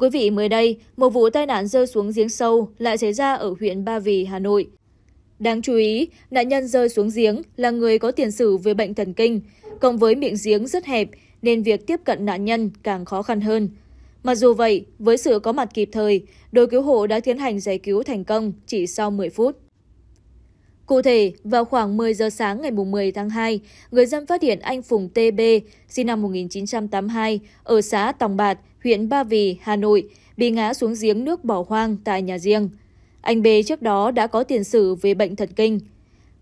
quý vị, mới đây, một vụ tai nạn rơi xuống giếng sâu lại xảy ra ở huyện Ba Vì, Hà Nội. Đáng chú ý, nạn nhân rơi xuống giếng là người có tiền sử về bệnh thần kinh, cộng với miệng giếng rất hẹp nên việc tiếp cận nạn nhân càng khó khăn hơn. Mặc dù vậy, với sự có mặt kịp thời, đội cứu hộ đã tiến hành giải cứu thành công chỉ sau 10 phút. Cụ thể, vào khoảng 10 giờ sáng ngày 10 tháng 2, người dân phát hiện anh Phùng TB, sinh năm 1982, ở xã Tòng Bạt, huyện Ba Vì, Hà Nội, bị ngã xuống giếng nước bỏ hoang tại nhà riêng. Anh B trước đó đã có tiền sử về bệnh thần kinh.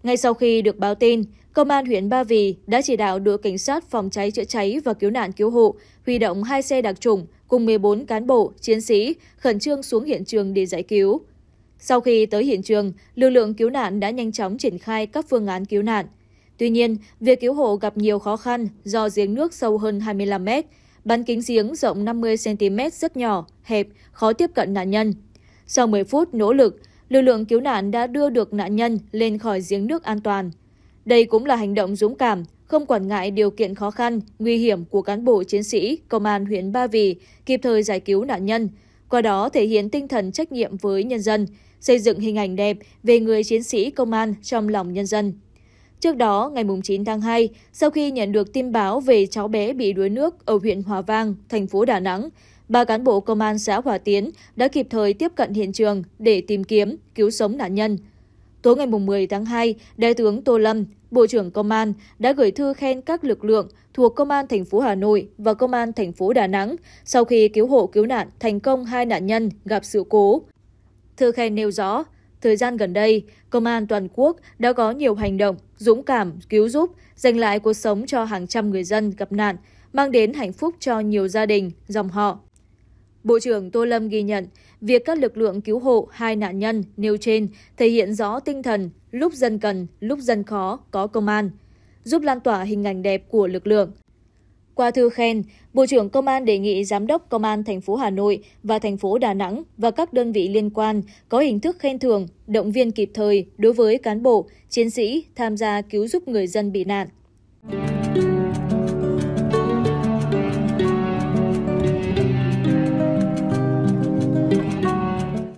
Ngay sau khi được báo tin, Công an huyện Ba Vì đã chỉ đạo đội cảnh sát phòng cháy chữa cháy và cứu nạn cứu hộ huy động 2 xe đặc chủng cùng 14 cán bộ, chiến sĩ khẩn trương xuống hiện trường để giải cứu. Sau khi tới hiện trường, lực lượng cứu nạn đã nhanh chóng triển khai các phương án cứu nạn. Tuy nhiên, việc cứu hộ gặp nhiều khó khăn do giếng nước sâu hơn 25 mét, bán kính giếng rộng 50 cm rất nhỏ, hẹp, khó tiếp cận nạn nhân. Sau 10 phút nỗ lực, lực lượng cứu nạn đã đưa được nạn nhân lên khỏi giếng nước an toàn. Đây cũng là hành động dũng cảm, không quản ngại điều kiện khó khăn, nguy hiểm của cán bộ chiến sĩ Công an huyện Ba Vì kịp thời giải cứu nạn nhân, qua đó thể hiện tinh thần trách nhiệm với nhân dân, xây dựng hình ảnh đẹp về người chiến sĩ công an trong lòng nhân dân. Trước đó, ngày 9 tháng 2, sau khi nhận được tin báo về cháu bé bị đuối nước ở huyện Hòa Vang, thành phố Đà Nẵng, 3 cán bộ công an xã Hòa Tiến đã kịp thời tiếp cận hiện trường để tìm kiếm, cứu sống nạn nhân. Tối ngày 10 tháng 2, Đại tướng Tô Lâm, Bộ trưởng Công an đã gửi thư khen các lực lượng thuộc Công an thành phố Hà Nội và Công an thành phố Đà Nẵng sau khi cứu hộ cứu nạn thành công 2 nạn nhân gặp sự cố. Thư khen nêu rõ, thời gian gần đây, Công an toàn quốc đã có nhiều hành động dũng cảm cứu giúp, giành lại cuộc sống cho hàng trăm người dân gặp nạn, mang đến hạnh phúc cho nhiều gia đình, dòng họ. Bộ trưởng Tô Lâm ghi nhận, việc các lực lượng cứu hộ 2 nạn nhân nêu trên thể hiện rõ tinh thần lúc dân cần, lúc dân khó có công an, giúp lan tỏa hình ảnh đẹp của lực lượng. Qua thư khen, Bộ trưởng Công an đề nghị Giám đốc Công an thành phố Hà Nội và thành phố Đà Nẵng và các đơn vị liên quan có hình thức khen thưởng, động viên kịp thời đối với cán bộ, chiến sĩ tham gia cứu giúp người dân bị nạn.